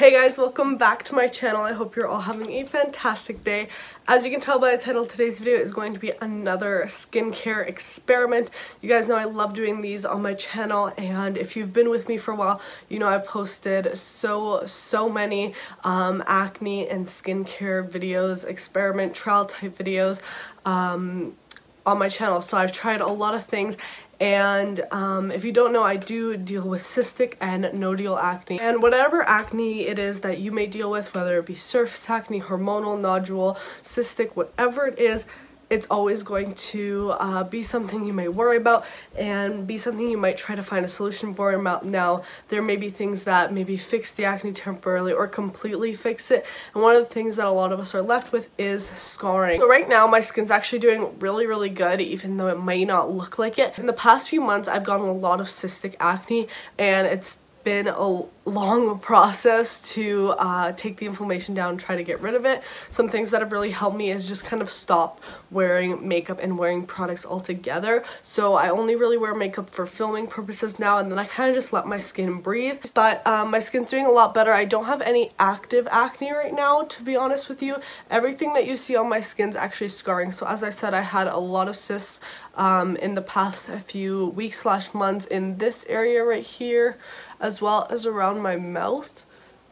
Hey guys, welcome back to my channel. I hope you're all having a fantastic day. As you can tell by the title, today's video is going to be another skincare experiment. You guys know I love doing these on my channel, and if you've been with me for a while, you know I posted so many acne and skincare videos, experiment trial type videos on my channel. So I've tried a lot of things. And if you don't know, I do deal with cystic and nodular acne. And whatever acne it is that you may deal with, whether it be surface acne, hormonal, nodule, cystic, whatever it is, it's always going to be something you may worry about and be something you might try to find a solution for. Now, there may be things that maybe fix the acne temporarily or completely fix it. And one of the things that a lot of us are left with is scarring. So right now, my skin's actually doing really, really good, even though it may not look like it. In the past few months, I've gotten a lot of cystic acne, and it's been a long process to take the inflammation down and try to get rid of it. Some things that have really helped me is just kind of stop wearing makeup and wearing products altogether. So I only really wear makeup for filming purposes now, and then I kind of just let my skin breathe. But my skin's doing a lot better. I don't have any active acne right now, to be honest with you. Everything that you see on my skin's actually scarring. So as I said, I had a lot of cysts in the past few weeks / months in this area right here, as well as around my mouth,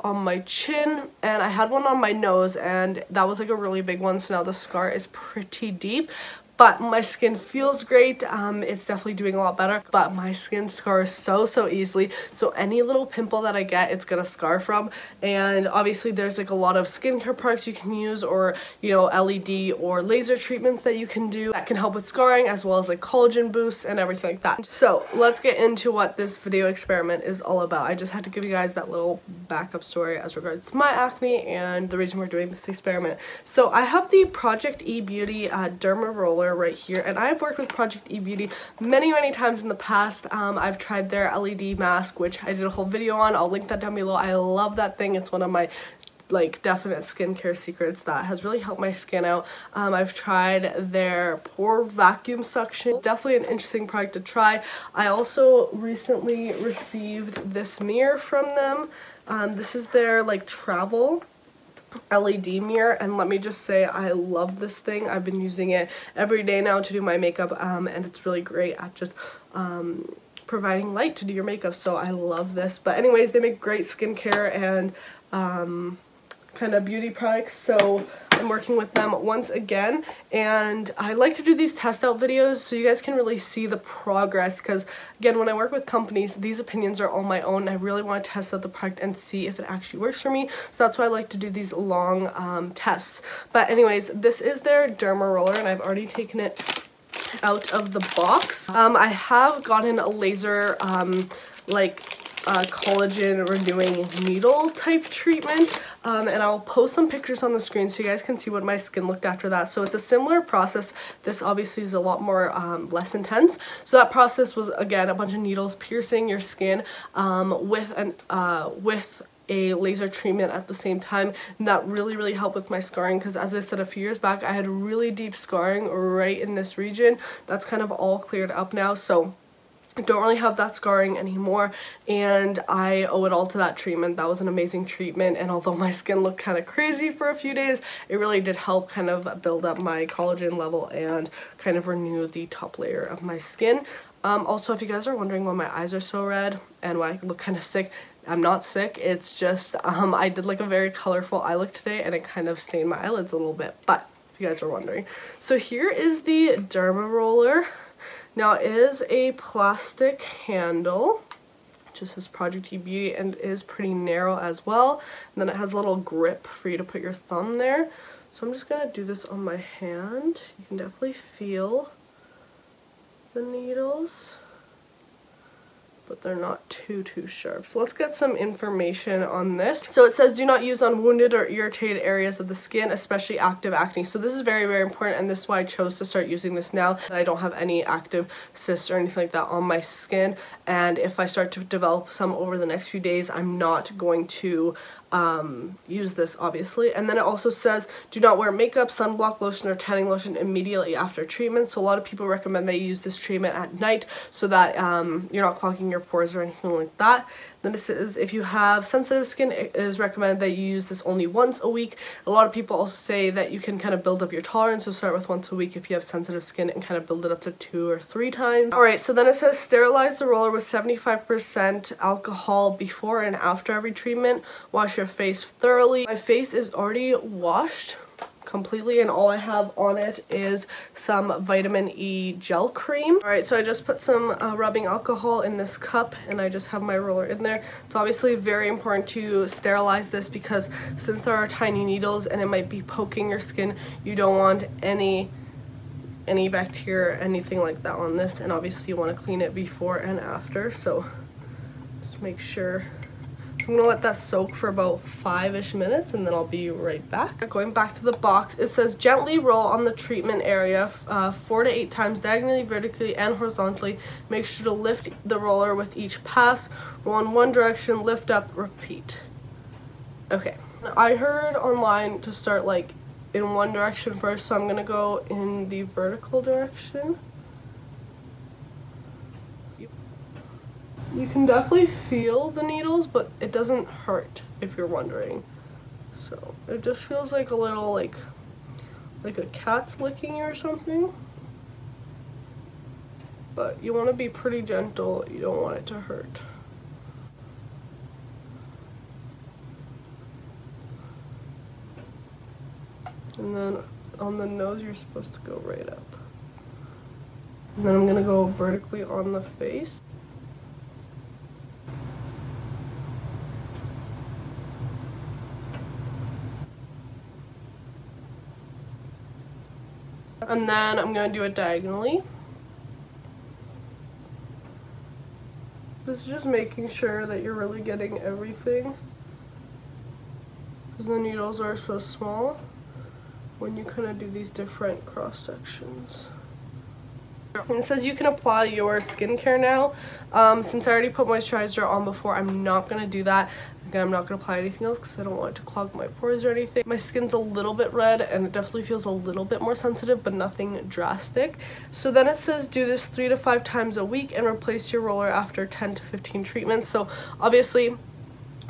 on my chin, and I had one on my nose, and that was like a really big one, so now the scar is pretty deep. But my skin feels great. It's definitely doing a lot better, but my skin scars so easily. So any little pimple that I get, it's gonna scar from. And obviously there's like a lot of skincare products you can use, or you know, LED or laser treatments that you can do that can help with scarring, as well as like collagen boosts and everything like that. So let's get into what this video experiment is all about. I just had to give you guys that little backup story as regards to my acne and the reason we're doing this experiment. So I have the Project E Beauty Derma Roller right here, and I've worked with Project E Beauty many times in the past. I've tried their LED mask, which I did a whole video on. I'll link that down below. I love that thing. It's one of my like definite skincare secrets that has really helped my skin out. I've tried their pore vacuum suction. Definitely an interesting product to try. I also recently received this mirror from them. This is their like travel LED mirror, and let me just say I love this thing. I've been using it every day now to do my makeup, and it's really great at just providing light to do your makeup, so I love this. But anyways, they make great skincare and kind of beauty products, so I'm working with them once again, and I like to do these test out videos so you guys can really see the progress, because again, when I work with companies, these opinions are all my own, and I really want to test out the product and see if it actually works for me. So that's why I like to do these long tests. But anyways, this is their derma roller, and I've already taken it out of the box. I have gotten a laser collagen renewing needle type treatment, and I'll post some pictures on the screen so you guys can see what my skin looked after that. So it's a similar process. This obviously is a lot more less intense. So that process was again a bunch of needles piercing your skin with a laser treatment at the same time, and that really helped with my scarring, because as I said a few years back, I had really deep scarring right in this region. That's kind of all cleared up now, so I don't really have that scarring anymore, and I owe it all to that treatment. That was an amazing treatment, and although my skin looked kind of crazy for a few days, it really did help kind of build up my collagen level and kind of renew the top layer of my skin. Also, if you guys are wondering why my eyes are so red and why I look kind of sick, I'm not sick. It's just I did like a very colorful eye look today, and it kind of stained my eyelids a little bit, but if you guys are wondering. So here is the derma roller. Now, it is a plastic handle, just says Project E Beauty, and is pretty narrow as well. And then it has a little grip for you to put your thumb there. So I'm just going to do this on my hand. You can definitely feel the needles, but they're not too sharp. So let's get some information on this. So it says, do not use on wounded or irritated areas of the skin, especially active acne. So this is very important, and this is why I chose to start using this now that I don't have any active cysts or anything like that on my skin. And if I start to develop some over the next few days, I'm not going to use this, obviously. And then it also says, do not wear makeup, sunblock lotion, or tanning lotion immediately after treatment. So a lot of people recommend they use this treatment at night so that you're not clogging your pores or anything like that. Then this is if you have sensitive skin, it is recommended that you use this only once a week. A lot of people also say that you can kind of build up your tolerance, so start with once a week if you have sensitive skin and kind of build it up to 2 or 3 times. Alright, so then it says sterilize the roller with 75% alcohol before and after every treatment. Wash your face thoroughly. My face is already washed completely, and all I have on it is some vitamin E gel cream. Alright, so I just put some rubbing alcohol in this cup and I just have my roller in there. It's obviously very important to sterilize this because since there are tiny needles and it might be poking your skin, you don't want any bacteria or anything like that on this, and obviously you want to clean it before and after, so just make sure. I'm gonna let that soak for about 5-ish minutes and then I'll be right back. Going back to the box, it says gently roll on the treatment area 4 to 8 times diagonally, vertically, and horizontally. Make sure to lift the roller with each pass. Roll in one direction, lift up, repeat. Okay. I heard online to start like in one direction first, so I'm gonna go in the vertical direction. You can definitely feel the needles, but it doesn't hurt if you're wondering. So it just feels like a little like a cat's licking you or something. But you want to be pretty gentle, you don't want it to hurt. And then on the nose you're supposed to go right up. And then I'm going to go vertically on the face. And then I'm going to do it diagonally. This is just making sure that you're really getting everything, because the needles are so small when you kind of do these different cross sections. And it says you can apply your skincare now. Since I already put moisturizer on before, I'm not going to do that. Again, I'm not going to apply anything else because I don't want it to clog my pores or anything. My skin's a little bit red and it definitely feels a little bit more sensitive, but nothing drastic. So then it says do this 3 to 5 times a week and replace your roller after 10 to 15 treatments. So obviously,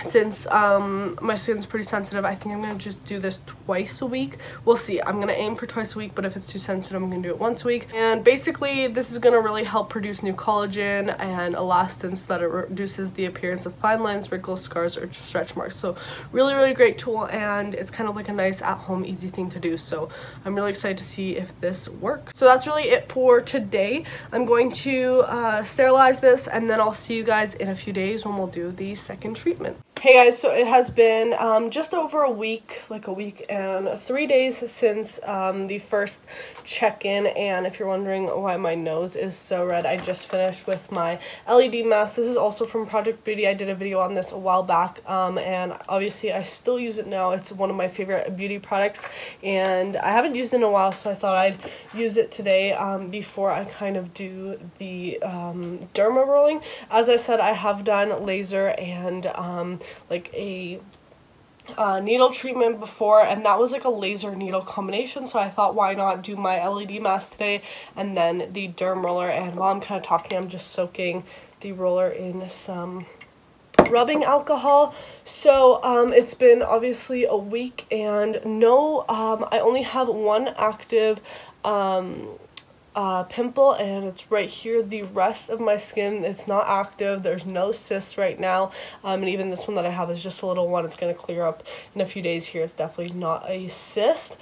since my skin's pretty sensitive, I think I'm gonna just do this twice a week. We'll see. I'm gonna aim for twice a week, but if it's too sensitive, I'm gonna do it once a week. And basically, this is gonna really help produce new collagen and elastin so that it reduces the appearance of fine lines, wrinkles, scars, or stretch marks. So really, really great tool, and it's kind of like a nice at-home, easy thing to do. So I'm really excited to see if this works. So that's really it for today. I'm going to sterilize this, and then I'll see you guys in a few days when we'll do the second treatment. Hey guys, so it has been just over a week, like a week and 3 days since the first check-in, and if you're wondering why my nose is so red, I just finished with my LED mask. This is also from Project Beauty. I did a video on this a while back, and obviously I still use it now. It's one of my favorite beauty products, and I haven't used it in a while, so I thought I'd use it today before I kind of do the derma rolling. As I said, I have done laser and like a needle treatment before, and that was like a laser needle combination, so I thought why not do my LED mask today and then the derm roller. And while I'm kind of talking, I'm just soaking the roller in some rubbing alcohol. So it's been obviously a week, and no, I only have one active pimple, and it's right here. The rest of my skin, it's not active. There's no cysts right now, and even this one that I have is just a little one. It's going to clear up in a few days here. It's definitely not a cyst.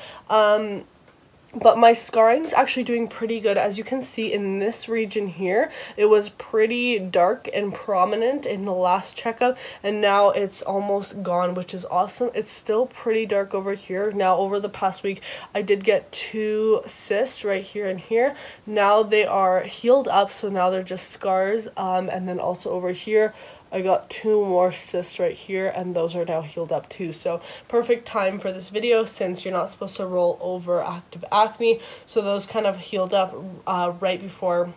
But my scarring's actually doing pretty good. As you can see in this region here, it was pretty dark and prominent in the last checkup, and now it's almost gone, which is awesome. It's still pretty dark over here. Now, over the past week, I did get 2 cysts right here and here. Now they are healed up, so now they're just scars. And then also over here, I got 2 more cysts right here, and those are now healed up too. So perfect time for this video since you're not supposed to roll over active acne. So those kind of healed up right before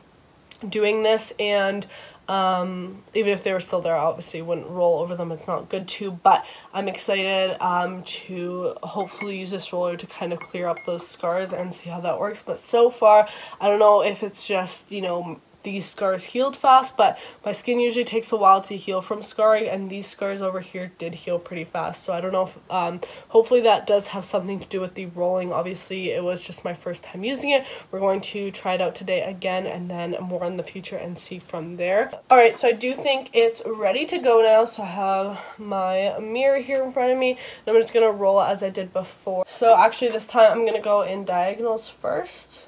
doing this, and even if they were still there, I obviously wouldn't roll over them. It's not good to, but I'm excited to hopefully use this roller to kind of clear up those scars and see how that works. But so far, I don't know if it's just, you know, these scars healed fast, but my skin usually takes a while to heal from scarring, and these scars over here did heal pretty fast. So I don't know if, hopefully that does have something to do with the rolling. Obviously it was just my first time using it. We're going to try it out today again, and then more in the future, and see from there. All right, so I do think it's ready to go now. So I have my mirror here in front of me, and I'm just gonna roll it as I did before. So actually this time I'm gonna go in diagonals first.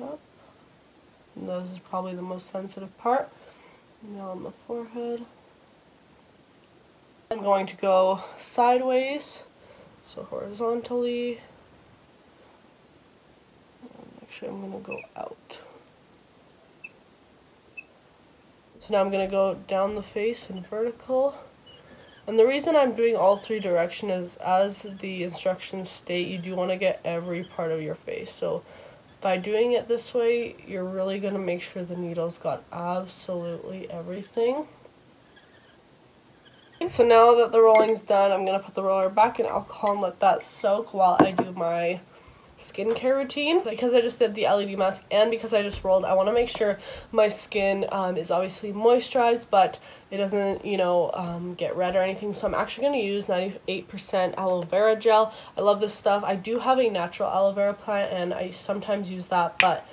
Up. And those is probably the most sensitive part. Now on the forehead. I'm going to go sideways, so horizontally. Actually, I'm going to go out. So now I'm going to go down the face and vertical. And the reason I'm doing all three directions is, as the instructions state, you do want to get every part of your face. So by doing it this way, you're really going to make sure the needle's got absolutely everything. So now that the rolling's done, I'm going to put the roller back in alcohol and let that soak while I do my skincare routine. Because I just did the LED mask and because I just rolled, I want to make sure my skin is obviously moisturized, but it doesn't, you know, get red or anything. So I'm actually going to use 98% aloe vera gel. I love this stuff. I do have a natural aloe vera plant and I sometimes use that, but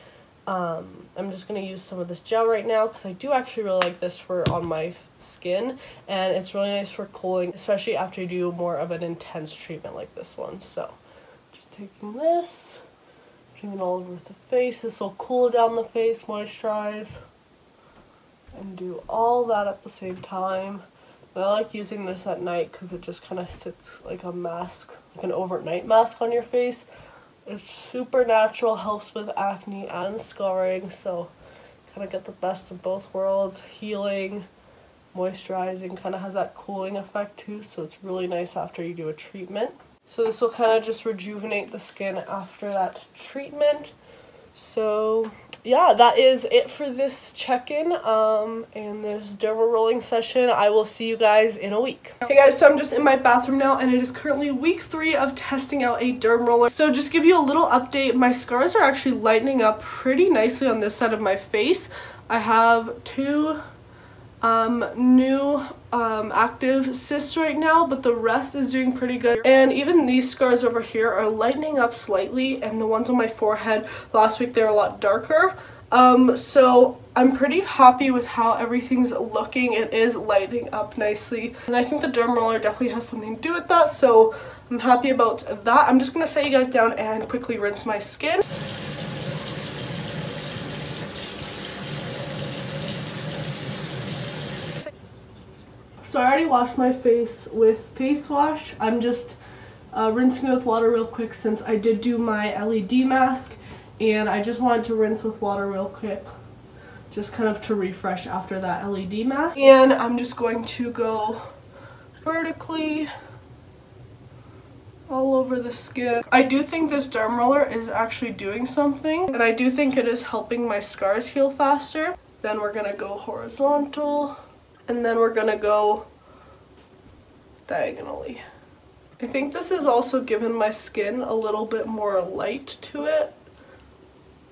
I'm just going to use some of this gel right now because I do actually really like this for on my skin, and it's really nice for cooling, especially after you do more of an intense treatment like this one. So taking this, putting it all over the face. This will cool down the face, moisturize, and do all that at the same time. But I like using this at night because it just kind of sits like a mask, like an overnight mask on your face. It's super natural, helps with acne and scarring, so kind of get the best of both worlds. Healing, moisturizing, kind of has that cooling effect too, so it's really nice after you do a treatment. So this will kind of just rejuvenate the skin after that treatment. So yeah, that is it for this check-in and this dermal rolling session. I will see you guys in a week. Hey guys, so I'm just in my bathroom now, and it is currently week 3 of testing out a derm roller. So just give you a little update, my scars are actually lightening up pretty nicely on this side of my face. I have two new active cysts right now, but the rest is doing pretty good, and even these scars over here are lightening up slightly, and the ones on my forehead last week, they're a lot darker. So I'm pretty happy with how everything's looking. It is lighting up nicely, and I think the derm roller definitely has something to do with that, so I'm happy about that. I'm just gonna set you guys down and quickly rinse my skin. So I already washed my face with face wash. I'm just rinsing it with water real quick since I did do my LED mask, and I just wanted to rinse with water real quick, just kind of to refresh after that LED mask. And I'm just going to go vertically all over the skin. I do think this derm roller is actually doing something, and I do think it is helping my scars heal faster. Then we're gonna go horizontal, and then we're gonna go diagonally. I think this has also given my skin a little bit more light to it,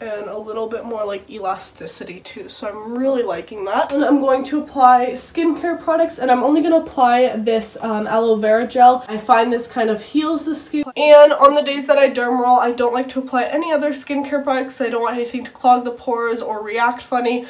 and a little bit more like elasticity too, so I'm really liking that. And I'm going to apply skincare products, and I'm only gonna apply this aloe vera gel. I find this kind of heals the skin, and on the days that I derm roll, I don't like to apply any other skincare products. I don't want anything to clog the pores or react funny,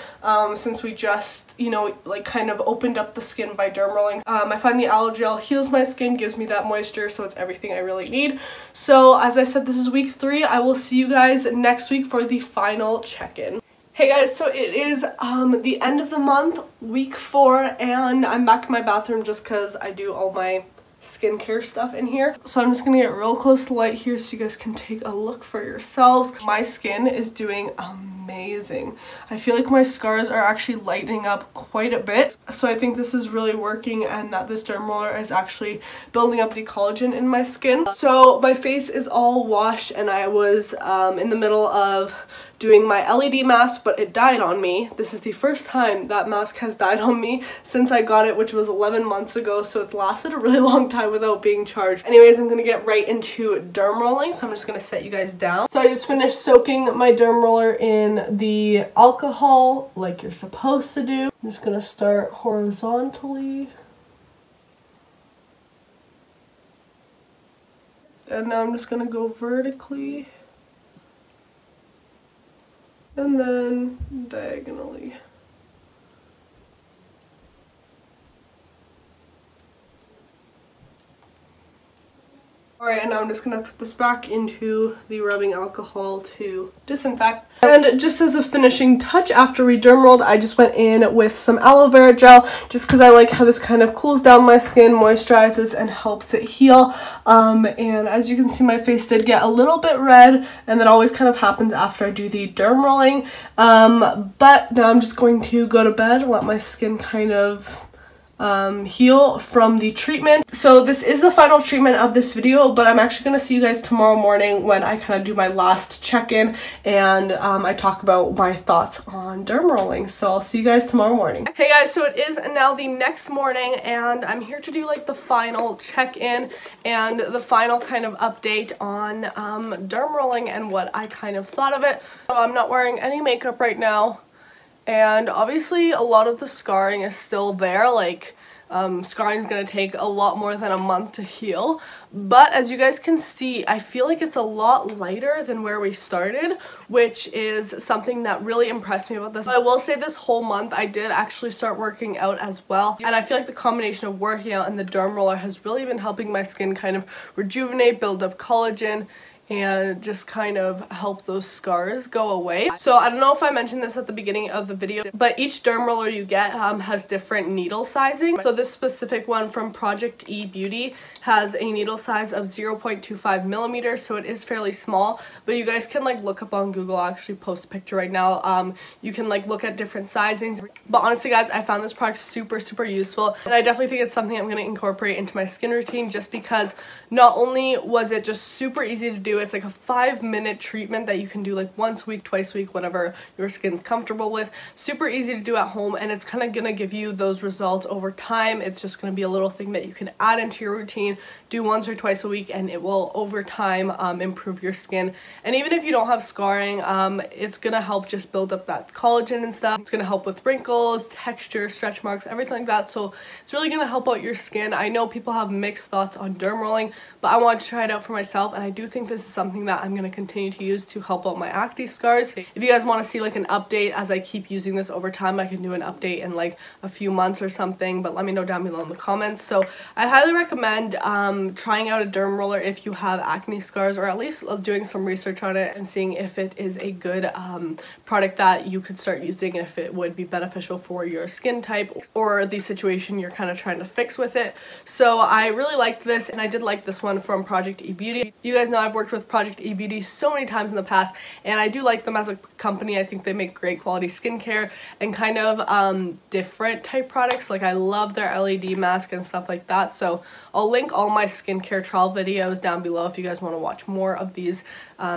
since we just, you know, like kind of opened up the skin by derm rolling. I find the aloe gel heals my skin, gives me that moisture, so it's everything I really need. So as I said, this is week 3. I will see you guys next week for the final check-in. Hey guys, so it is the end of the month, week 4, and I'm back in my bathroom just because I do all my skincare stuff in here. So I'm just gonna get real close to light here so you guys can take a look for yourselves. My skin is doing amazing. amazing. I feel like my scars are actually lightening up quite a bit. So I think this is really working and that this derm roller is actually building up the collagen in my skin. So my face is all washed and I was in the middle of doing my LED mask, but it died on me. This is the first time that mask has died on me since I got it, which was 11 months ago, so it's lasted a really long time without being charged. Anyways, I'm gonna get right into derm rolling, so I'm just gonna set you guys down. So I just finished soaking my derm roller in the alcohol like you're supposed to do. I'm just gonna start horizontally. And now I'm just gonna go vertically. And then diagonally. Alright, and now I'm just going to put this back into the rubbing alcohol to disinfect. And just as a finishing touch, after we derm rolled, I just went in with some aloe vera gel just because I like how this kind of cools down my skin, moisturizes, and helps it heal. And as you can see, my face did get a little bit red, and that always kind of happens after I do the derm rolling. But now I'm just going to go to bed and let my skin kind of heal from the treatment. So this is the final treatment of this video, but I'm actually going to see you guys tomorrow morning when I kind of do my last check-in and I talk about my thoughts on derm rolling. So I'll see you guys tomorrow morning. Hey guys, so it is now the next morning and I'm here to do like the final check-in and the final kind of update on derm rolling and what I kind of thought of it. So I'm not wearing any makeup right now. And obviously a lot of the scarring is still there, like scarring is going to take a lot more than a month to heal. But as you guys can see, I feel like it's a lot lighter than where we started, which is something that really impressed me about this. I will say this whole month I did actually start working out as well, and I feel like the combination of working out and the derm roller has really been helping my skin kind of rejuvenate, build up collagen, and just kind of help those scars go away. So I don't know if I mentioned this at the beginning of the video, but each derm roller you get has different needle sizing. So this specific one from Project E Beauty has a needle size of 0.25 millimeters, so it is fairly small, but you guys can like look up on Google. I'll actually post a picture right now. You can like look at different sizings, but honestly guys, I found this product super useful, and I definitely think it's something I'm going to incorporate into my skin routine, just because not only was it just super easy to do, it's like a 5-minute treatment that you can do like once a week, twice a week, whatever your skin's comfortable with. Super easy to do at home, and it's kind of gonna give you those results over time. It's just gonna be a little thing that you can add into your routine, do once or twice a week, and it will over time improve your skin. And even if you don't have scarring, it's gonna help just build up that collagen and stuff. It's gonna help with wrinkles, texture, stretch marks, everything like that. So it's really gonna help out your skin. I know people have mixed thoughts on derm rolling, but I want to try it out for myself, and I do think this is something that I'm going to continue to use to help out my acne scars. If you guys want to see like an update as I keep using this over time, I can do an update in like a few months or something, but let me know down below in the comments. So I highly recommend trying out a derm roller if you have acne scars, or at least doing some research on it and seeing if it is a good product that you could start using and if it would be beneficial for your skin type or the situation you're kind of trying to fix with it. So I really liked this, and I did like this one from Project E Beauty. You guys know I've worked with Project E Beauty so many times in the past, and I do like them as a company. I think they make great quality skincare and kind of different type products. Like I love their LED mask and stuff like that. So I'll link all my skincare trial videos down below if you guys want to watch more of these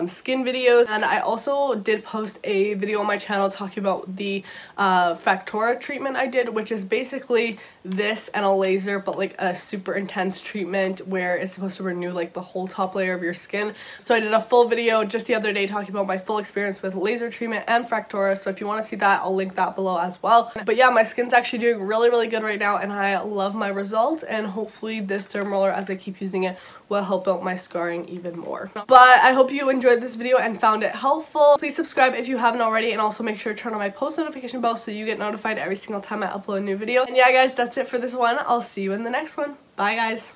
skin videos. And I also did post a video on my channel talking about the Fractora treatment I did, which is basically this and a laser, but like a super intense treatment where it's supposed to renew like the whole top layer of your skin. So I did a full video just the other day talking about my full experience with laser treatment and Fractora, so if you want to see that, I'll link that below as well. But yeah, my skin's actually doing really good right now, and I love my results, and hopefully this derm roller, as I keep using it, will help out my scarring even more. But I hope you enjoyed this video and found it helpful. Please subscribe if you haven't already, and also make sure to turn on my post notification bell so you get notified every single time I upload a new video. And yeah guys, that's it for this one. I'll see you in the next one. Bye guys.